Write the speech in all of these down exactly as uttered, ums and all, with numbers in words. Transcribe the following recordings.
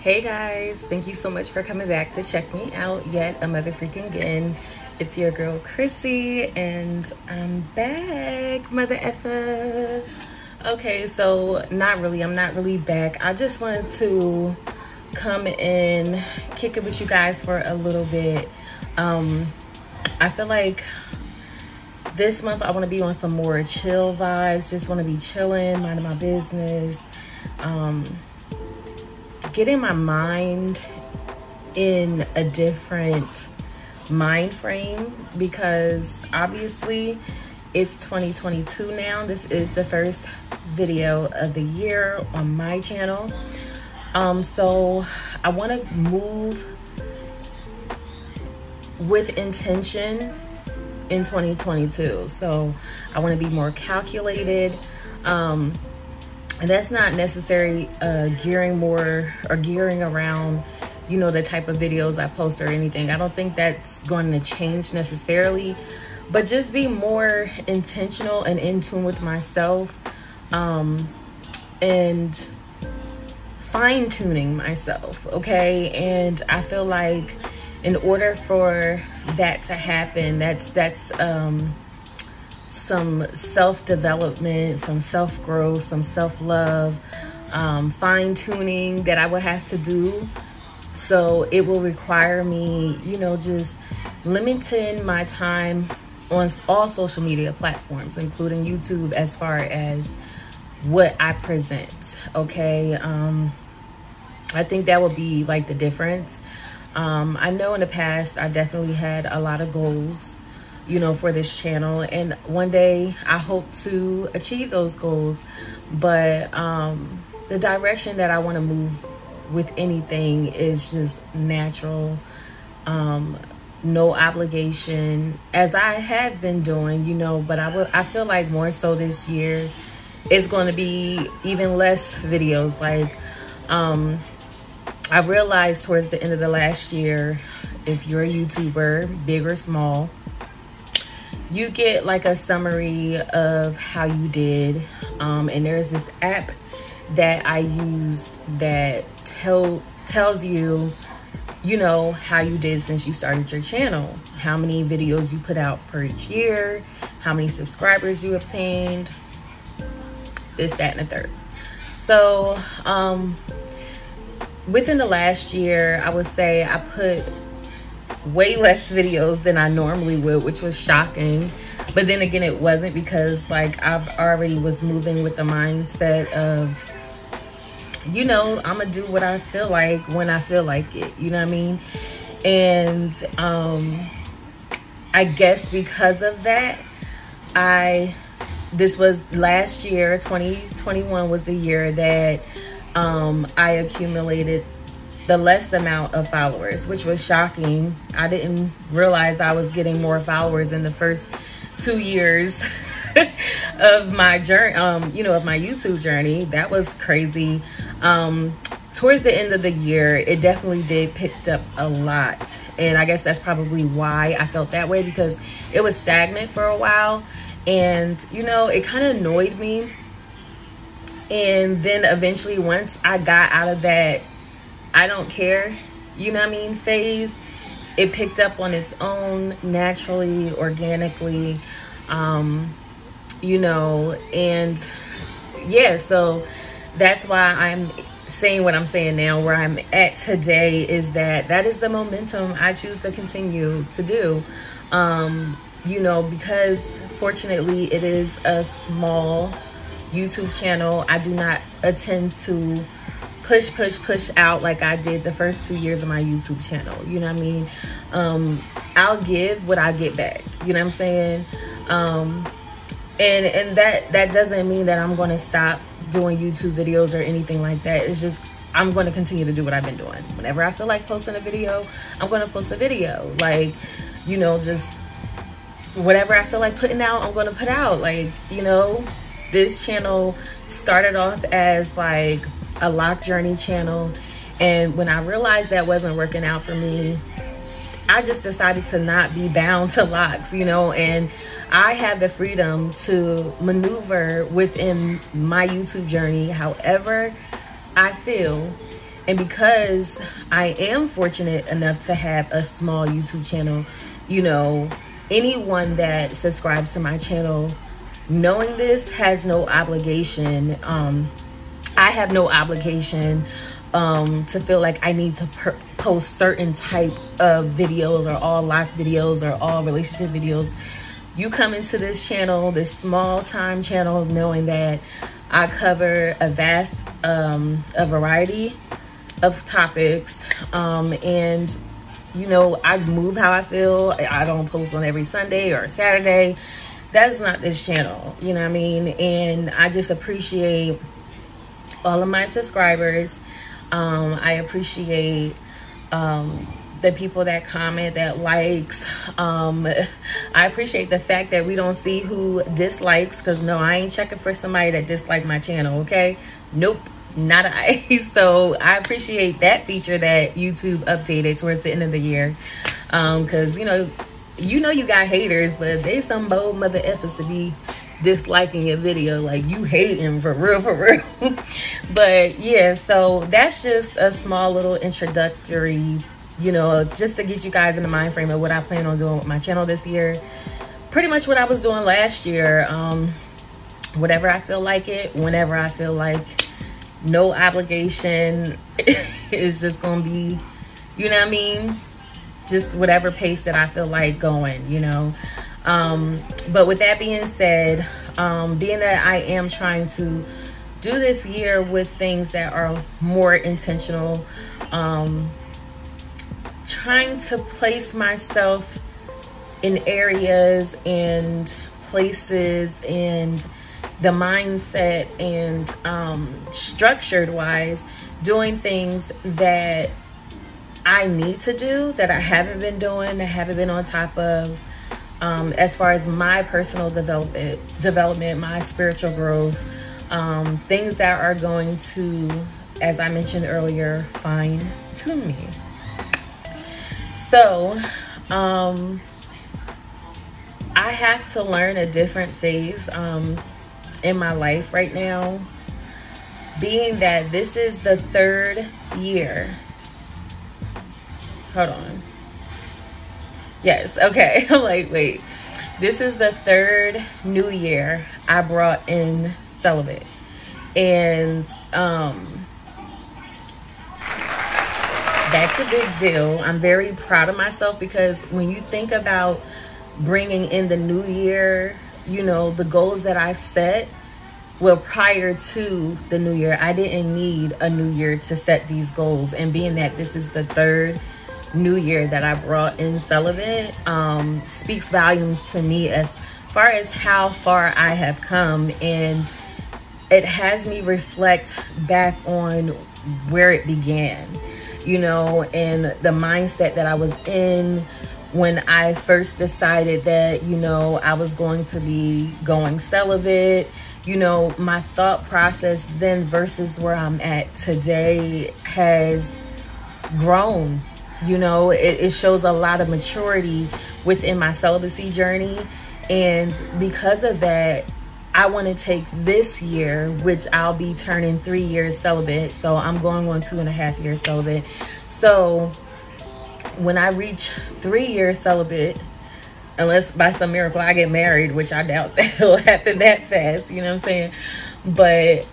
Hey guys, thank you so much for coming back to check me out yet another freaking again. It's your girl Chrissy and I'm back, mother effa. Okay, so not really, I'm not really back. I just wanted to come and kick it with you guys for a little bit. um I feel like this month I want to be on some more chill vibes, just want to be chilling, minding my business, um getting my mind in a different mind frame, because obviously it's twenty twenty-two now. This is the first video of the year on my channel. Um, so I want to move with intention in twenty twenty-two. So I want to be more calculated. Um, and that's not necessarily uh, gearing more or gearing around, you know, the type of videos I post or anything. I don't think that's going to change necessarily, but just be more intentional and in tune with myself, um, and fine-tuning myself, okay? And I feel like in order for that to happen, that's that's um some self-development, some self-growth, some self-love, um fine-tuning that I would have to do. So it will require me, you know, just limiting my time on all social media platforms, including YouTube, as far as what I present, okay? um I think that would be like the difference. Um, I know in the past, I definitely had a lot of goals, you know, for this channel. And one day I hope to achieve those goals. But um, the direction that I want to move with anything is just natural, um, no obligation, as I have been doing, you know. But I, I feel like more so this year, it's going to be even less videos. Like, um... I realized towards the end of the last year, if you're a YouTuber, big or small, you get like a summary of how you did. Um, and there's this app that I used that tell, tells you, you know, how you did since you started your channel, how many videos you put out per each year, how many subscribers you obtained, this, that, and the third. So, um... within the last year, I would say I put way less videos than I normally would, which was shocking. But then again, it wasn't, because like I've already was moving with the mindset of, you know, I'm gonna do what I feel like when I feel like it, you know what I mean? And um, I guess because of that, I, this was last year, twenty twenty-one was the year that Um, I accumulated the less amount of followers, which was shocking. I didn't realize I was getting more followers in the first two years of my journey, um, you know, of my YouTube journey. That was crazy. Um, towards the end of the year, it definitely did pick up a lot. And I guess that's probably why I felt that way, because it was stagnant for a while. And, you know, it kind of annoyed me. And then eventually, once I got out of that I don't care, you know what I mean, phase, it picked up on its own, naturally, organically, um, you know. And yeah, so that's why I'm saying what I'm saying now. Where I'm at today is that that is the momentum I choose to continue to do, um, you know, because fortunately it is a small YouTube channel. I do not intend to push push push out like I did the first two years of my YouTube channel, you know what I mean? um I'll give what I get back, you know what I'm saying? um and and that that doesn't mean that I'm going to stop doing YouTube videos or anything like that. It's just I'm going to continue to do what I've been doing. Whenever I feel like posting a video, I'm going to post a video. Like, you know, just whatever I feel like putting out, I'm going to put out. Like, you know, this channel started off as like a lock journey channel, And when I realized that wasn't working out for me, I just decided to not be bound to locks, you know, and I have the freedom to maneuver within my YouTube journey however I feel. And because I am fortunate enough to have a small YouTube channel, you know, anyone that subscribes to my channel, knowing this, has no obligation. Um, I have no obligation um, to feel like I need to per post certain type of videos or all life videos or all relationship videos. You come into this channel, this small time channel, knowing that I cover a vast, um, a variety of topics, um, and you know, I move how I feel. I don't post on every Sunday or Saturday. That's not this channel, you know what I mean? And I just appreciate all of my subscribers. Um, I appreciate um, the people that comment, that likes. Um, I appreciate the fact that we don't see who dislikes, because no, I ain't checking for somebody that disliked my channel, okay? Nope. Not I. So I appreciate that feature that YouTube updated towards the end of the year, um because you know you know you got haters, but they some bold mother effers to be disliking your video like you hating for real for real. But yeah, so that's just a small little introductory, you know, just to get you guys in the mind frame of what I plan on doing with my channel this year. Pretty much what I was doing last year, um whatever I feel like it, whenever I feel like. No obligation. It's just gonna be, you know what I mean, just whatever pace that I feel like going, you know. Um but with that being said, um being that I am trying to do this year with things that are more intentional, um trying to place myself in areas and places and the mindset and um, structured wise, doing things that I need to do that I haven't been doing, I haven't been on top of, um, as far as my personal development, development, my spiritual growth, um, things that are going to, as I mentioned earlier, fine tune me. So, um, I have to learn a different phase. Um, in my life right now, being that this is the third year, hold on, yes, okay, I'm like, wait, this is the third new year I brought in celibate, and um, that's a big deal. I'm very proud of myself, because when you think about bringing in the new year, you know, the goals that I've set, well, prior to the new year, I didn't need a new year to set these goals. And being that this is the third new year that I brought in celibate, um, speaks volumes to me as far as how far I have come. And it has me reflect back on where it began, you know, and the mindset that I was in when I first decided that, you know, I was going to be going celibate. You know, my thought process then versus where I'm at today has grown. You know, it, it shows a lot of maturity within my celibacy journey. And because of that, I want to take this year, which I'll be turning three years celibate. So I'm going on two and a half years celibate. So when I reach three years celibate, unless by some miracle I get married, which I doubt that will happen that fast, you know what I'm saying? But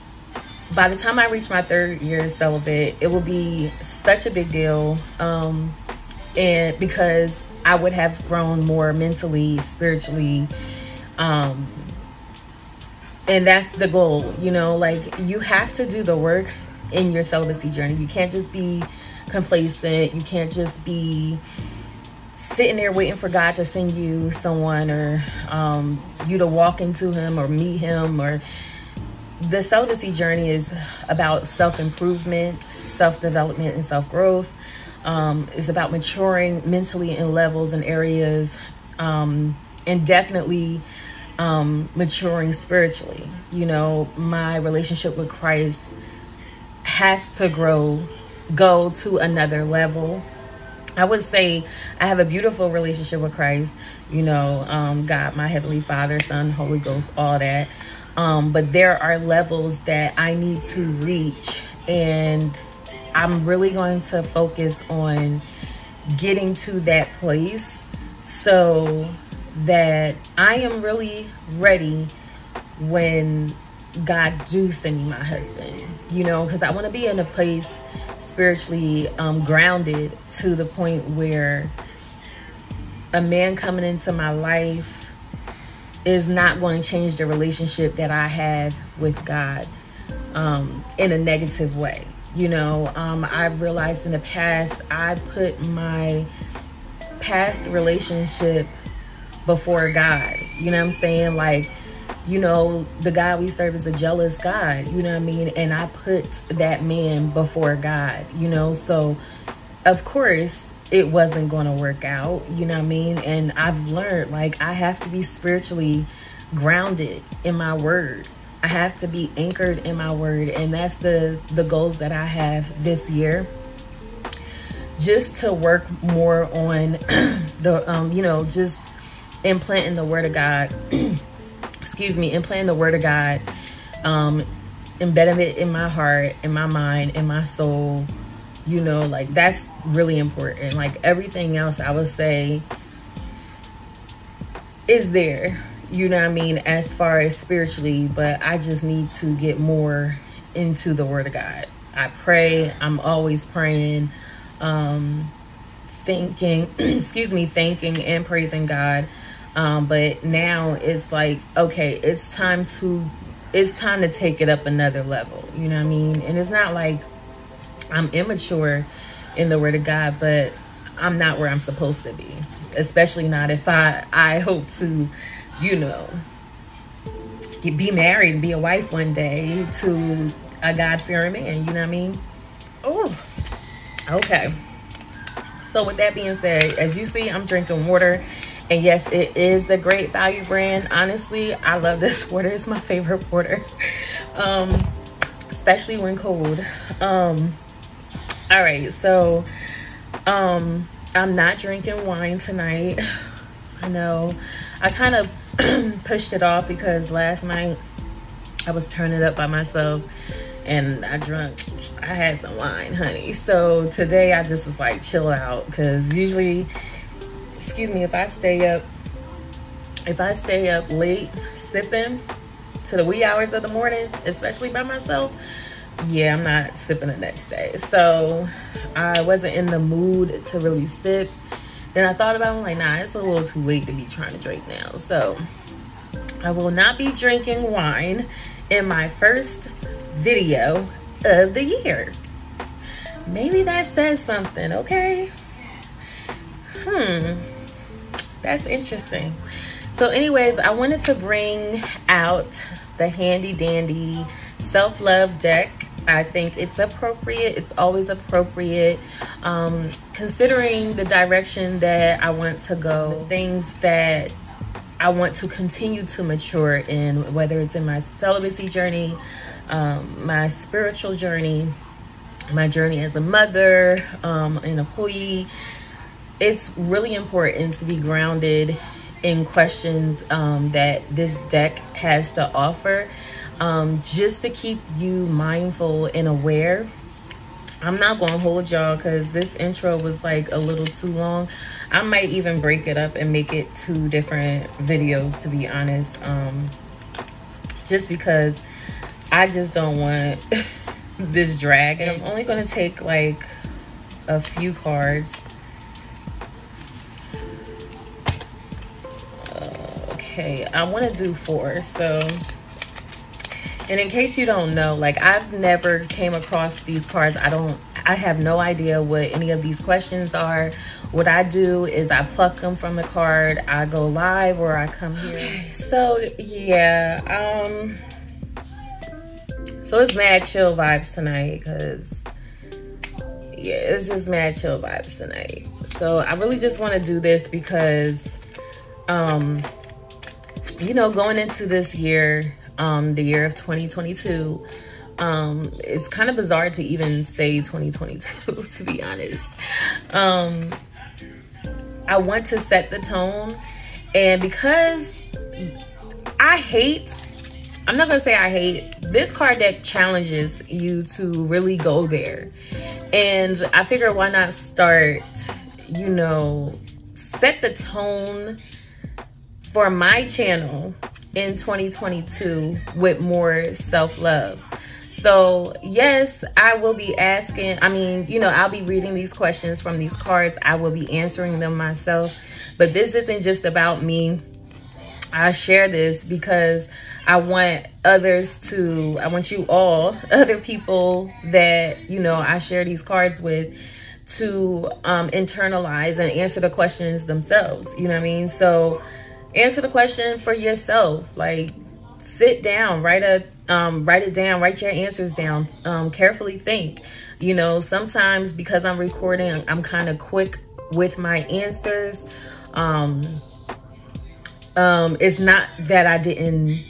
by the time I reach my third year celibate, it will be such a big deal. Um, and because I would have grown more mentally, spiritually, um, and that's the goal, you know, like you have to do the work in your celibacy journey. You can't just be complacent. You can't just be sitting there waiting for God to send you someone, or um, you to walk into him or meet him. Or the celibacy journey is about self-improvement, self-development, and self-growth. Um, it's about maturing mentally in levels and areas, um, and definitely um, maturing spiritually. You know, my relationship with Christ has to grow go to another level. I would say I have a beautiful relationship with Christ, you know, um, God, my Heavenly Father, Son, Holy Ghost, all that. Um, but there are levels that I need to reach, and I'm really going to focus on getting to that place so that I am really ready when God do send me my husband, you know, because I want to be in a place spiritually um, grounded to the point where a man coming into my life is not going to change the relationship that I have with God um, in a negative way. You know, um, I've realized in the past, I put my past relationship before God, you know what I'm saying? Like, you know, the God we serve is a jealous God, you know what I mean? And I put that man before God, you know? So, of course, it wasn't going to work out, you know what I mean? And I've learned, like, I have to be spiritually grounded in my word. I have to be anchored in my word. And that's the, the goals that I have this year. Just to work more on the, um, you know, just implanting the word of God. Excuse me, implanting the word of God, um, embedding it in my heart, in my mind, in my soul, you know, like that's really important. Like everything else I would say is there, you know what I mean, as far as spiritually, but I just need to get more into the word of God. I pray, I'm always praying, um, thinking, excuse me, thanking and praising God. Um, but now it's like, okay, it's time to, it's time to take it up another level. You know what I mean? And it's not like I'm immature in the word of God, but I'm not where I'm supposed to be, especially not if I, I hope to, you know, get, be married and be a wife one day to a God-fearing man. You know what I mean? Oh, okay. So with that being said, as you see, I'm drinking water. And yes, it is the Great Value brand. Honestly, I love this water. It's my favorite water, um, especially when cold. Um, all right, so um, I'm not drinking wine tonight. I know I kind of pushed it off because last night I was turning up by myself and I drunk, I had some wine, honey. So today I just was like, chill out, because usually, excuse me, if I stay up, if I stay up late sipping to the wee hours of the morning, especially by myself, yeah, I'm not sipping the next day. So I wasn't in the mood to really sip. Then I thought about it, I'm like, nah, it's a little too late to be trying to drink now. So I will not be drinking wine in my first video of the year. Maybe that says something, okay? Hmm. That's interesting. So anyways, I wanted to bring out the handy dandy self-love deck. I think it's appropriate. It's always appropriate. Um, considering the direction that I want to go, the things that I want to continue to mature in, whether it's in my celibacy journey, um, my spiritual journey, my journey as a mother, um, an employee, it's really important to be grounded in questions um, that this deck has to offer, um, just to keep you mindful and aware. I'm not gonna hold y'all because this intro was like a little too long. I might even break it up and make it two different videos, to be honest, um, just because I just don't want this drag. And I'm only gonna take like a few cards. Okay, I want to do four. So, and in case you don't know, like I've never came across these cards. I don't, I have no idea what any of these questions are. What I do is I pluck them from the card. I go live or I come here. Okay, so yeah, um, so it's mad chill vibes tonight, cause yeah, it's just mad chill vibes tonight. So I really just want to do this because, um, you know, going into this year, um, the year of twenty twenty-two, Um, it's kind of bizarre to even say twenty twenty-two, to be honest. Um, I want to set the tone, and because I hate, I'm not gonna say I hate, this card deck challenges you to really go there. And I figure, why not start, you know, set the tone for my channel in twenty twenty-two with more self-love. So yes, I will be asking, I mean, you know, I'll be reading these questions from these cards. I will be answering them myself, but this isn't just about me. I share this because I want others to, I want you all, other people that, you know, I share these cards with, to um, internalize and answer the questions themselves. You know what I mean? So answer the question for yourself. Like, sit down, write a, um, write it down, write your answers down, um, carefully think. You know, sometimes because I'm recording, I'm kind of quick with my answers. Um, um it's not that I didn't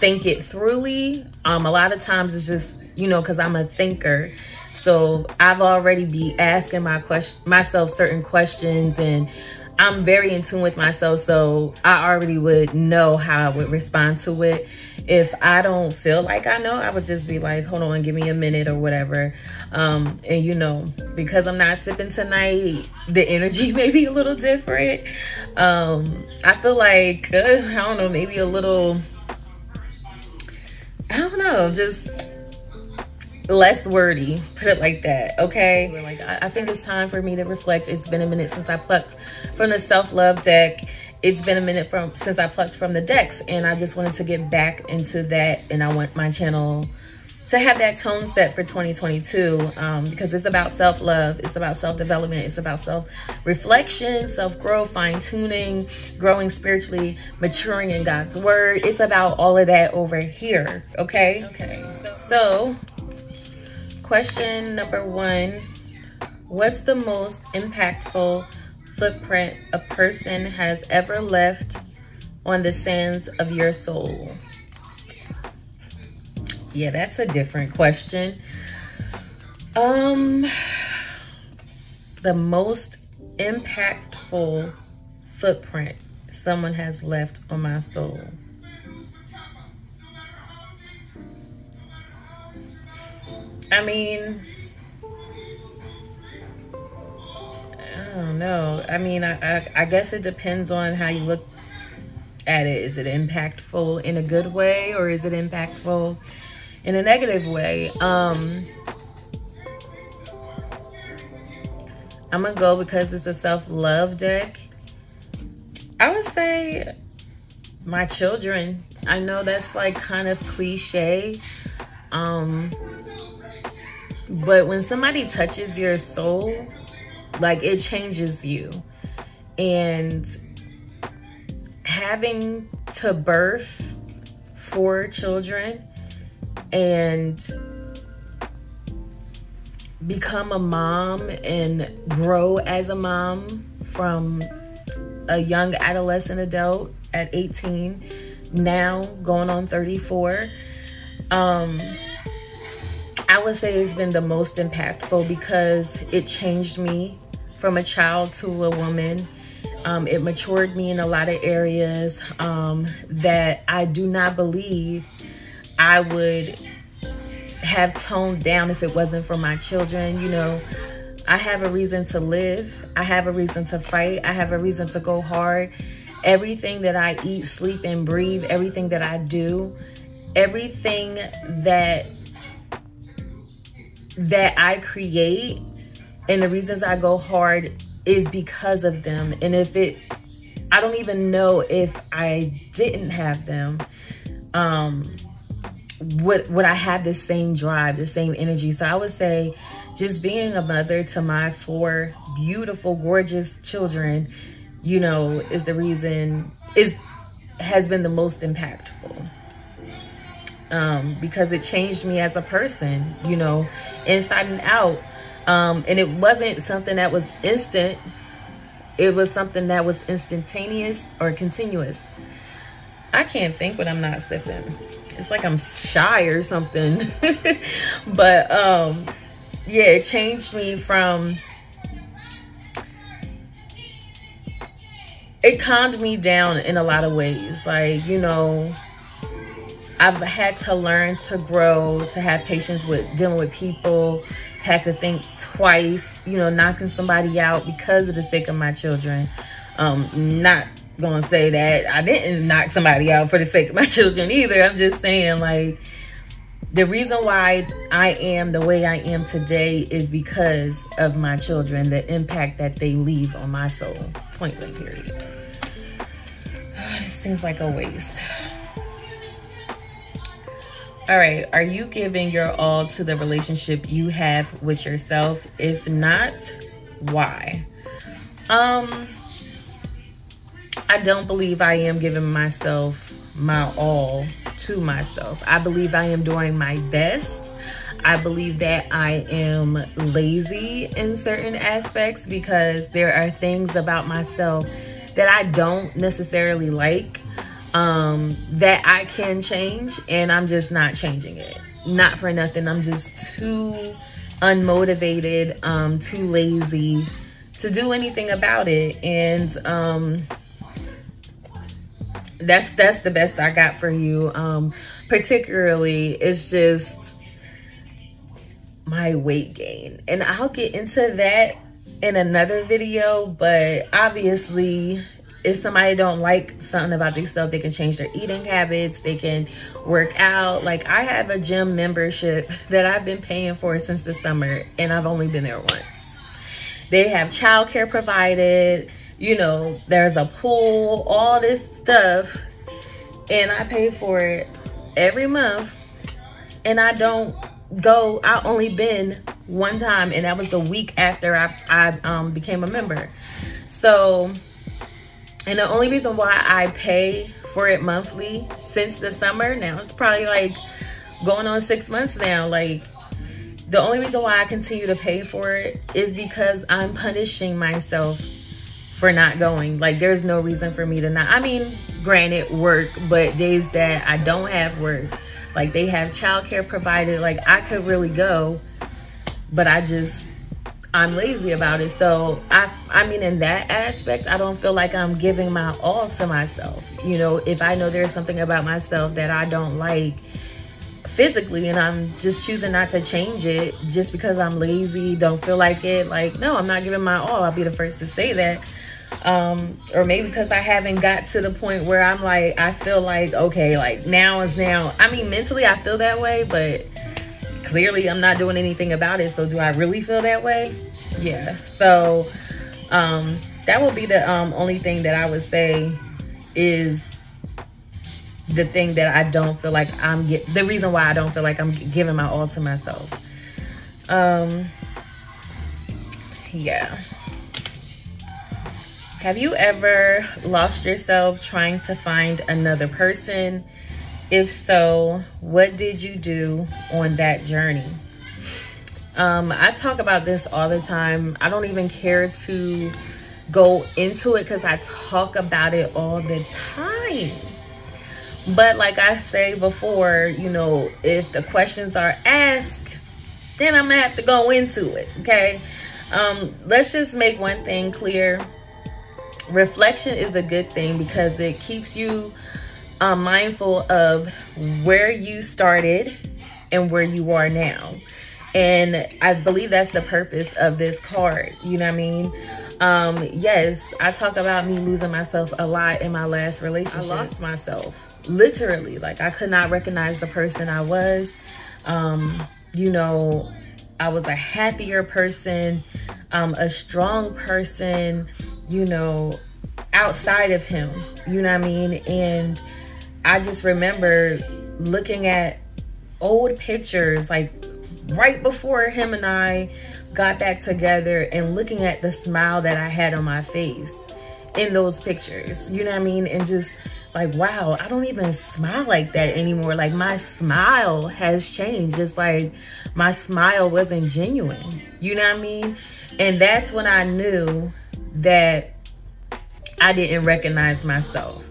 think it thoroughly. Um a lot of times it's just, you know, because I'm a thinker, so I've already be asking my question myself certain questions, and I'm very in tune with myself, so I already would know how I would respond to it. If I don't feel like I know, I would just be like, hold on, give me a minute or whatever. Um, and you know, because I'm not sipping tonight, the energy may be a little different. Um, I feel like, uh, I don't know, maybe a little, I don't know, just less wordy, put it like that. Okay, we're like, I, I think it's time for me to reflect. It's been a minute since I plucked from the self-love deck. It's been a minute from since I plucked from the decks, and I just wanted to get back into that, and I want my channel to have that tone set for twenty twenty-two, um, because it's about self-love, it's about self-development, it's about self-reflection, self-growth, fine-tuning, growing spiritually, maturing in God's word. It's about all of that over here. Okay, okay, so, so question number one, what's the most impactful footprint a person has ever left on the sands of your soul? Yeah, that's a different question. Um, the most impactful footprint someone has left on my soul. I mean, I don't know. I mean, I, I, I guess it depends on how you look at it. Is it impactful in a good way, or is it impactful in a negative way? Um, I'm gonna go, because it's a self-love deck, I would say my children. I know that's like kind of cliche. Um, But when somebody touches your soul, like, it changes you. And having to birth four children and become a mom and grow as a mom from a young adolescent adult at eighteen, now going on thirty-four, um... I would say it's been the most impactful, because it changed me from a child to a woman. Um, it matured me in a lot of areas um, that I do not believe I would have toned down if it wasn't for my children. You know, I have a reason to live. I have a reason to fight. I have a reason to go hard. Everything that I eat, sleep, and breathe, everything that I do, everything that that I create, and the reasons I go hard is because of them. And if it, I don't even know if I didn't have them, um, would, would I have the same drive, the same energy? So I would say just being a mother to my four beautiful, gorgeous children, you know, is the reason, is, has been the most impactful. Um, because it changed me as a person, you know, inside and out. Um, and it wasn't something that was instant. It was something that was instantaneous or continuous. I can't think what I'm not sipping. it's like I'm shy or something. But um yeah, it changed me from, it calmed me down in a lot of ways. Like, you know, I've had to learn to grow, to have patience with dealing with people, had to think twice, you know, knocking somebody out because of the sake of my children. Um, not gonna say that I didn't knock somebody out for the sake of my children either. I'm just saying, like, the reason why I am the way I am today is because of my children, the impact that they leave on my soul. Point blank, period. Oh, this seems like a waste. All right, are you giving your all to the relationship you have with yourself? If not, why? Um, I don't believe I am giving myself my all to myself. I believe I am doing my best. I believe that I am lazy in certain aspects because there are things about myself that I don't necessarily like, um, that I can change, and I'm just not changing it. Not for nothing. I'm just too unmotivated, um, too lazy to do anything about it. And, um, that's, that's the best I got for you. Um, particularly, it's just my weight gain, and I'll get into that in another video. But obviously, if somebody don't like something about themselves, they can change their eating habits, they can work out. Like, I have a gym membership that I've been paying for since the summer, and I've only been there once. They have childcare provided, you know, there's a pool, all this stuff, and I pay for it every month, and I don't go. I only been one time, and that was the week after I, I um, became a member. So, and the only reason why I pay for it monthly since the summer, now it's probably like going on six months now, like, the only reason why I continue to pay for it is because I'm punishing myself for not going. Like, there's no reason for me to not. I mean, granted, work, but days that I don't have work, like, they have childcare provided, like, I could really go, but I just, I'm lazy about it. So I, I mean, in that aspect, I don't feel like I'm giving my all to myself. You know, if I know there's something about myself that I don't like physically, and I'm just choosing not to change it just because I'm lazy, don't feel like it, like, no, I'm not giving my all. I'll be the first to say that. Um, or maybe because I haven't got to the point where I'm like, I feel like, okay, like, now is now. I mean, mentally I feel that way, but clearly I'm not doing anything about it. So do I really feel that way? Yeah. So, um, that will be the, um, only thing that I would say is the thing that I don't feel like I'm get the reason why I don't feel like I'm giving my all to myself. Um, yeah. Have you ever lost yourself trying to find another person? If so, what did you do on that journey? Um, I talk about this all the time. I don't even care to go into it because I talk about it all the time. But like I say before, you know, if the questions are asked, then I'm gonna have to go into it, okay? Um, let's just make one thing clear. Reflection is a good thing because it keeps you um, mindful of where you started and where you are now. And I believe that's the purpose of this card. You know what I mean? Um, yes, I talk about me losing myself a lot in my last relationship. I lost myself, literally. Like, I could not recognize the person I was. Um, you know, I was a happier person, um, a strong person, you know, outside of him. You know what I mean? And I just remember looking at old pictures, like, right before him and I got back together, and looking at the smile that I had on my face in those pictures, you know what I mean? And just like, wow, I don't even smile like that anymore. Like, my smile has changed. It's like my smile wasn't genuine, you know what I mean? And that's when I knew that I didn't recognize myself.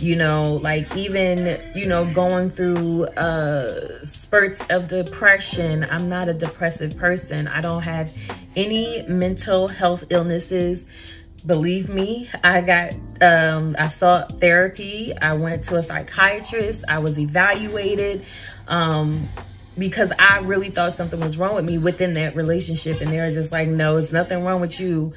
you know, like even, you know, going through uh, spurts of depression. I'm not a depressive person. I don't have any mental health illnesses. Believe me, I got, um, I sought therapy. I went to a psychiatrist. I was evaluated um, because I really thought something was wrong with me within that relationship. And they were just like, no, it's nothing wrong with you.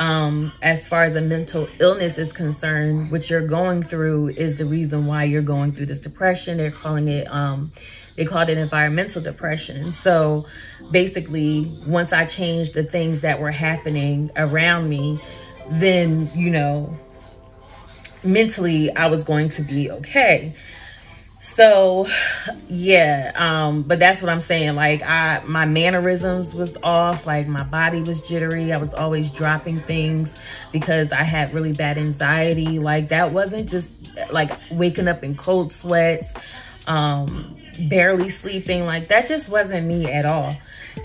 Um, as far as a mental illness is concerned, what you're going through is the reason why you're going through this depression. They're calling it, um, they called it environmental depression. So basically, once I changed the things that were happening around me, then, you know, mentally I was going to be okay. So yeah, um, but that's what I'm saying. Like I, my mannerisms was off. Like my body was jittery. I was always dropping things because I had really bad anxiety. Like that wasn't just like waking up in cold sweats, um, barely sleeping. Like that just wasn't me at all.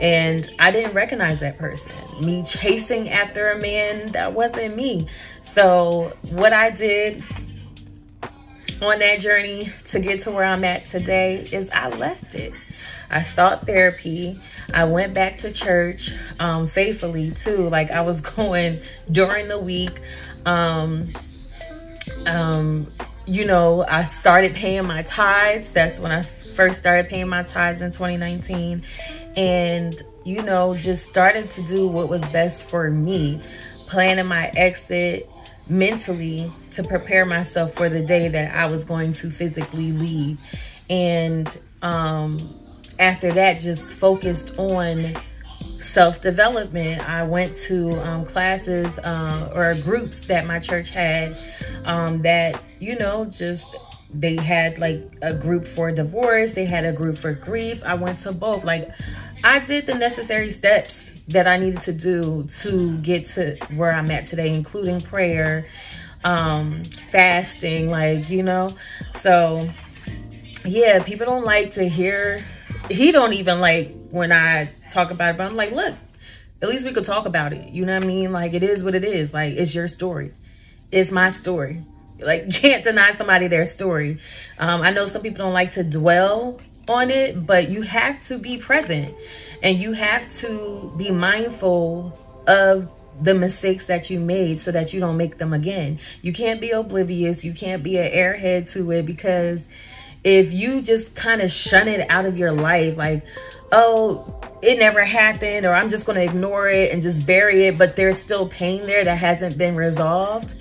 And I didn't recognize that person. Me chasing after a man, that wasn't me. So what I did on that journey to get to where I'm at today is I left it. I sought therapy. I went back to church um, faithfully too. Like I was going during the week. Um, um, you know, I started paying my tithes. That's when I first started paying my tithes in twenty nineteen. And, you know, just started to do what was best for me. Planning my exit mentally to prepare myself for the day that I was going to physically leave. And um, after that, just focused on self-development. I went to um, classes uh, or groups that my church had um, that, you know, just they had like a group for divorce. They had a group for grief. I went to both. Like I did the necessary steps that I needed to do to get to where I'm at today, including prayer, um, fasting, like, you know. So yeah, people don't like to hear, he don't even like when I talk about it, but I'm like, look, at least we could talk about it. You know what I mean? Like it is what it is. Like it's your story. It's my story. Like you can't deny somebody their story. Um, I know some people don't like to dwell on it, but you have to be present and you have to be mindful of the mistakes that you made so that you don't make them again. You can't be oblivious. You can't be an airhead to it, because if you just kind of shun it out of your life, like, oh, it never happened, or I'm just going to ignore it and just bury it, but there's still pain there that hasn't been resolved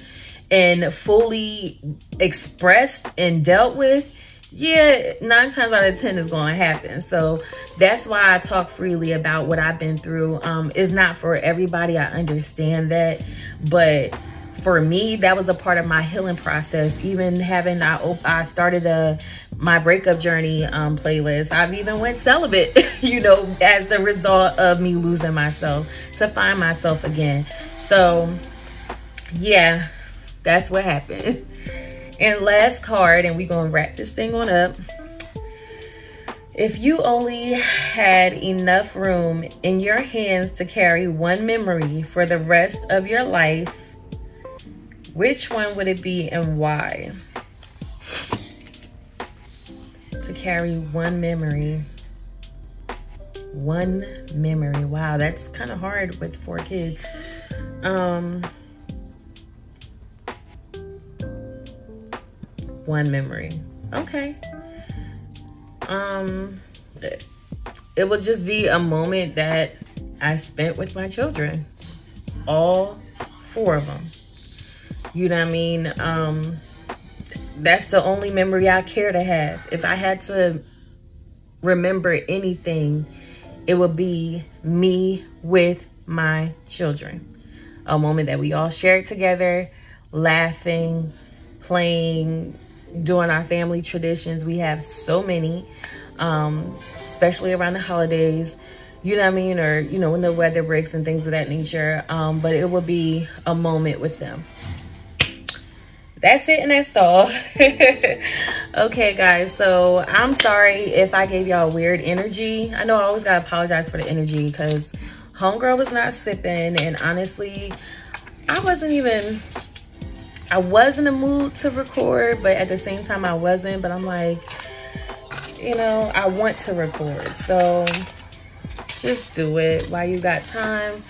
and fully expressed and dealt with, yeah, nine times out of ten is going to happen. So that's why I talk freely about what I've been through. Um, it's not for everybody. I understand that. But for me, that was a part of my healing process. Even having, I, I started a, my breakup journey um, playlist. I've even went celibate, you know, as the result of me losing myself to find myself again. So yeah, that's what happened. And last card, and we're going to wrap this thing on up. If you only had enough room in your hands to carry one memory for the rest of your life, which one would it be and why? To carry one memory. One memory. Wow, that's kind of hard with four kids. Um... One memory. Okay. Um, it will just be a moment that I spent with my children. All four of them. You know what I mean? Um, that's the only memory I care to have. If I had to remember anything, it would be me with my children. A moment that we all shared together, laughing, playing, doing our family traditions. We have so many, um, especially around the holidays, you know what I mean? Or, you know, when the weather breaks and things of that nature. Um, but it will be a moment with them. That's it, and that's all. Okay, guys. So I'm sorry if I gave y'all weird energy. I know I always gotta apologize for the energy because homegirl was not sipping. And honestly, I wasn't even I was in the mood to record, but at the same time I wasn't. But I'm like, you know, I want to record, so just do it while you got time.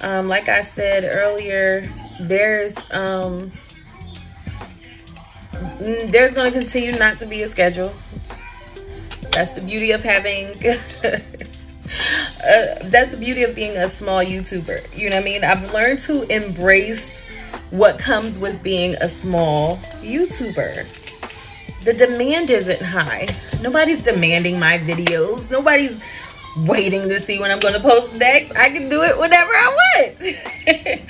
Um, like I said earlier, there's um, there's going to continue not to be a schedule. That's the beauty of having Uh, that's the beauty of being a small YouTuber, you know what I mean? I've learned to embrace what comes with being a small YouTuber. The demand isn't high. Nobody's demanding my videos. Nobody's waiting to see when I'm going to post next. I can do it whenever I want.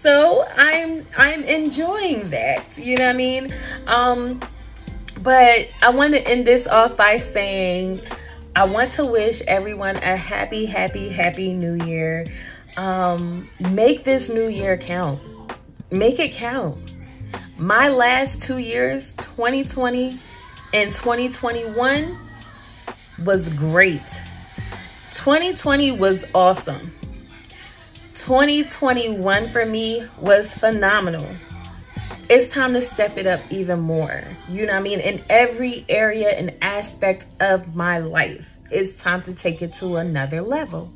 So I'm I'm enjoying that, you know what I mean? Um, but I want to end this off by saying I want to wish everyone a happy, happy, happy new year. Um, make this new year count. Make it count. My last two years, twenty twenty and twenty twenty-one, was great. twenty twenty was awesome. twenty twenty-one for me was phenomenal. It's time to step it up even more. You know what I mean? In every area and aspect of my life, it's time to take it to another level.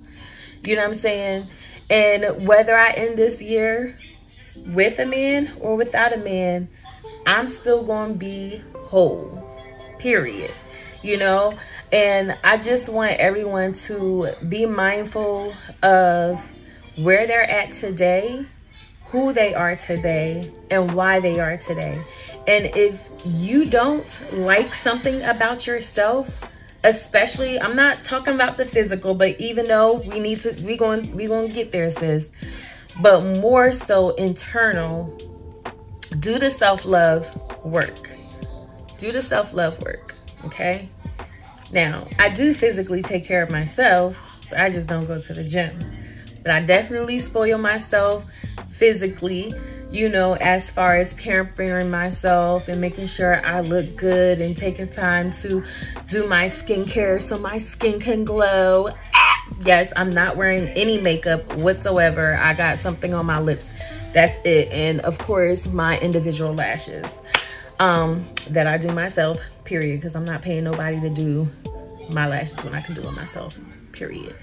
You know what I'm saying? And whether I end this year with a man or without a man, I'm still going to be whole, period. You know? And I just want everyone to be mindful of where they're at today, who they are today, and why they are today. And if you don't like something about yourself, especially, I'm not talking about the physical, but even though we need to, we going, we going to get there, sis, but more so internal, do the self-love work. Do the self-love work, okay? Now, I do physically take care of myself, but I just don't go to the gym. But I definitely spoil myself physically, you know, as far as pampering myself and making sure I look good and taking time to do my skincare so my skin can glow. Ah! Yes, I'm not wearing any makeup whatsoever. I got something on my lips. That's it. And of course, my individual lashes um, that I do myself, period, because I'm not paying nobody to do my lashes when I can do it myself, period.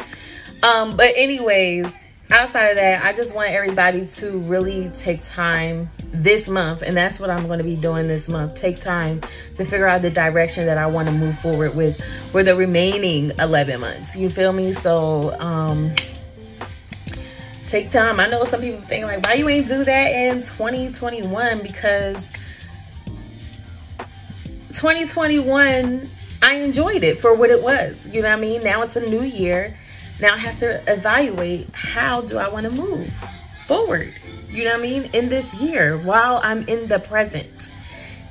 Um, but anyways, outside of that, I just want everybody to really take time this month, and that's what I'm going to be doing this month. Take time to figure out the direction that I want to move forward with for the remaining eleven months. You feel me? So um, take time. I know some people think like, why you ain't do that in twenty twenty-one? Because twenty twenty-one, I enjoyed it for what it was. You know what I mean? Now it's a new year. Now I have to evaluate, how do I want to move forward, you know what I mean, in this year while I'm in the present.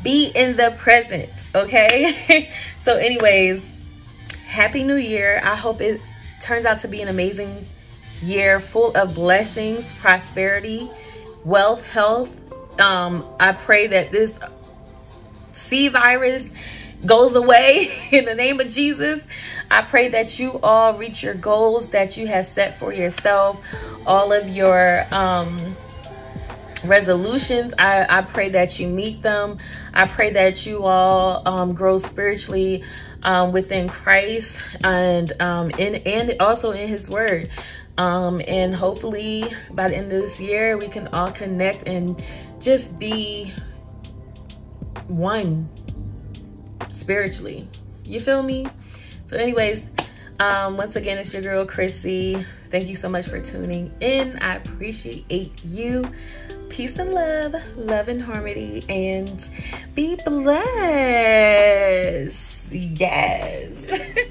Be in the present, okay? So anyways, happy new year. I hope it turns out to be an amazing year full of blessings, prosperity, wealth, health. Um, I pray that this C virus goes away in the name of Jesus. I pray that you all reach your goals that you have set for yourself, all of your um, resolutions. I, I pray that you meet them. I pray that you all um, grow spiritually um, within Christ and um, in and also in His Word. Um, and hopefully by the end of this year, we can all connect and just be one spiritually. You feel me? So anyways, um, once again, it's your girl, Chrissy. Thank you so much for tuning in. I appreciate you. Peace and love, love and harmony, and be blessed. Yes.